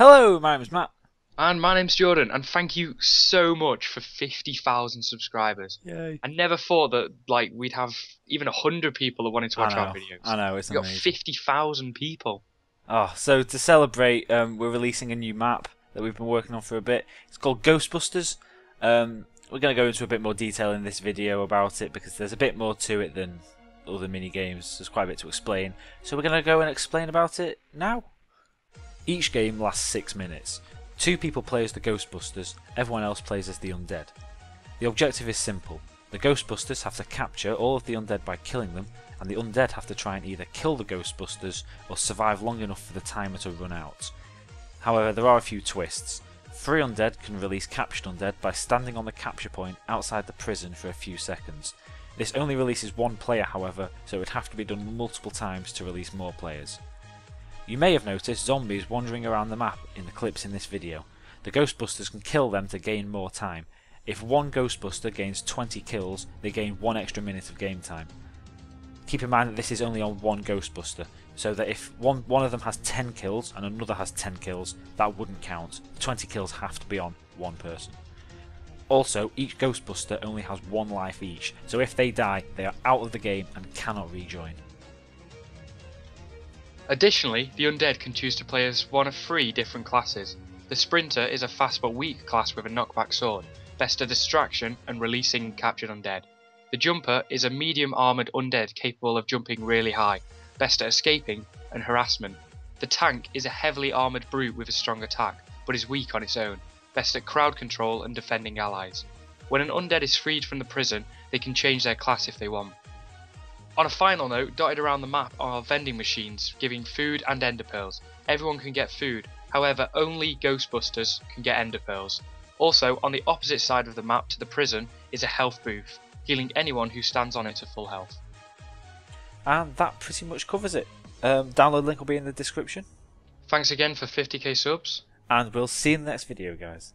Hello, my name's Matt. And my name's Jordan, and thank you so much for 50,000 subscribers. Yay. I never thought that we'd have even 100 people that wanted to watch our videos. I know, it's amazing. We've got 50,000 people. Oh, so to celebrate, we're releasing a new map that we've been working on for a bit. It's called Ghostbusters. We're going to go into a bit more detail in this video about it because there's a bit more to it than other mini-games. There's quite a bit to explain. So we're going to go and explain about it now. Each game lasts 6 minutes. 2 people play as the Ghostbusters, everyone else plays as the undead. The objective is simple. The Ghostbusters have to capture all of the undead by killing them, and the undead have to try and either kill the Ghostbusters or survive long enough for the timer to run out. However, there are a few twists. 3 undead can release captured undead by standing on the capture point outside the prison for a few seconds. This only releases 1 player, however, so it would have to be done multiple times to release more players. You may have noticed zombies wandering around the map in the clips in this video. The Ghostbusters can kill them to gain more time. If 1 Ghostbuster gains 20 kills, they gain 1 extra minute of game time. Keep in mind that this is only on 1 Ghostbuster, so that if one of them has 10 kills and another has 10 kills, that wouldn't count. 20 kills have to be on 1 person. Also, each Ghostbuster only has 1 life each, so if they die, they are out of the game and cannot rejoin. Additionally, the undead can choose to play as one of 3 different classes. The Sprinter is a fast but weak class with a knockback sword, best at distraction and releasing captured undead. The Jumper is a medium armoured undead capable of jumping really high, best at escaping and harassment. The Tank is a heavily armoured brute with a strong attack, but is weak on its own, best at crowd control and defending allies. When an undead is freed from the prison, they can change their class if they want. On a final note, dotted around the map are vending machines giving food and ender pearls. Everyone can get food, however only Ghostbusters can get ender pearls. Also, on the opposite side of the map to the prison is a health booth, healing anyone who stands on it to full health. And that pretty much covers it. Download link will be in the description. Thanks again for 50k subs. And we'll see you in the next video, guys.